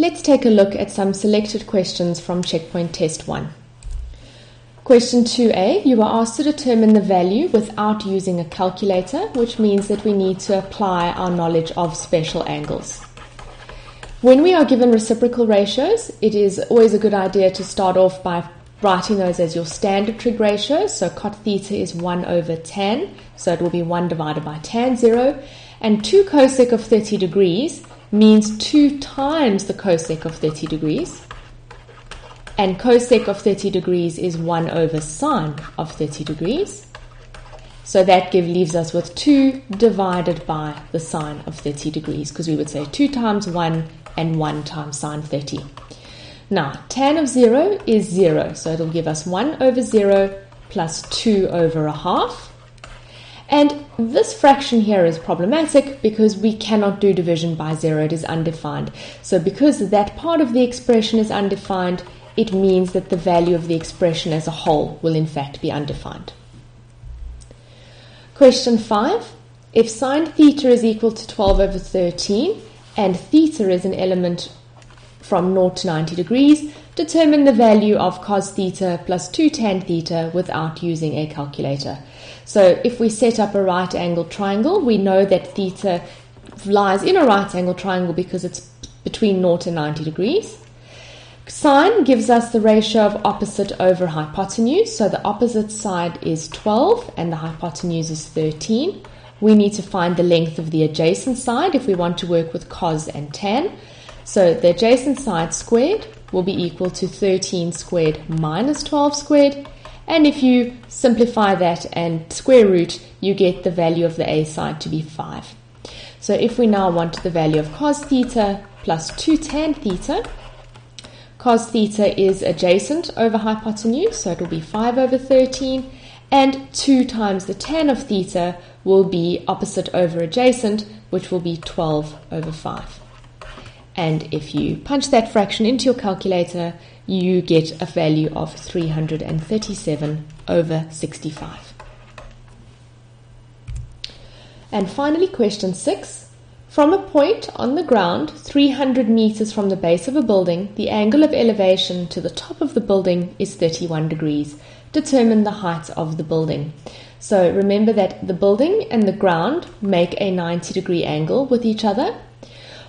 Let's take a look at some selected questions from Checkpoint Test 1. Question 2A, you are asked to determine the value without using a calculator, which means that we need to apply our knowledge of special angles. When we are given reciprocal ratios, it is always a good idea to start off by writing those as your standard trig ratios. So cot theta is 1 over tan, so it will be 1 divided by tan 0. And 2 cosec of 30 degrees means 2 times the cosec of 30 degrees. And cosec of 30 degrees is 1 over sine of 30 degrees. So that leaves us with 2 divided by the sine of 30 degrees, because we would say 2 times 1 and 1 times sine 30. Now, tan of 0 is 0, so it'll give us 1 over 0 plus 2 over a half. And this fraction here is problematic because we cannot do division by 0, it is undefined. So because that part of the expression is undefined, it means that the value of the expression as a whole will in fact be undefined. Question 5. If sine theta is equal to 12 over 13 and theta is an element from 0 to 90 degrees, determine the value of cos theta plus 2 tan theta without using a calculator. So if we set up a right angle triangle, we know that theta lies in a right angle triangle because it's between 0 and 90 degrees. Sine gives us the ratio of opposite over hypotenuse, so the opposite side is 12 and the hypotenuse is 13. We need to find the length of the adjacent side if we want to work with cos and tan. So the adjacent side squared will be equal to 13 squared minus 12 squared. And if you simplify that and square root, you get the value of the A side to be 5. So if we now want the value of cos theta plus 2 tan theta, cos theta is adjacent over hypotenuse, so it will be 5 over 13. And 2 times the tan of theta will be opposite over adjacent, which will be 12 over 5. And if you punch that fraction into your calculator, you get a value of 337 over 65. And finally, question 6. From a point on the ground, 300 meters from the base of a building, the angle of elevation to the top of the building is 31 degrees. Determine the height of the building. So remember that the building and the ground make a 90-degree angle with each other.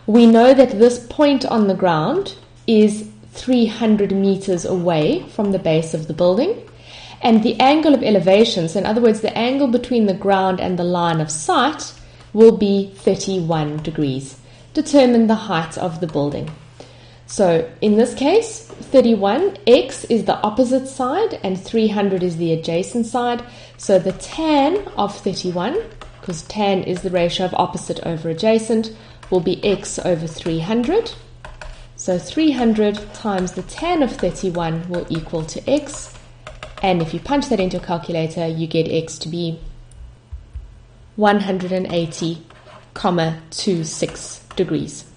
We know that this point on the ground is 300 meters away from the base of the building, and the angle of elevation, so in other words the angle between the ground and the line of sight, will be 31 degrees. Determine the height of the building. So in this case, 31, x is the opposite side and 300 is the adjacent side, so the tan of 31, because tan is the ratio of opposite over adjacent, will be x over 300. So 300 times the tan of 31 will equal to x. And if you punch that into a calculator, you get x to be 180,26 degrees.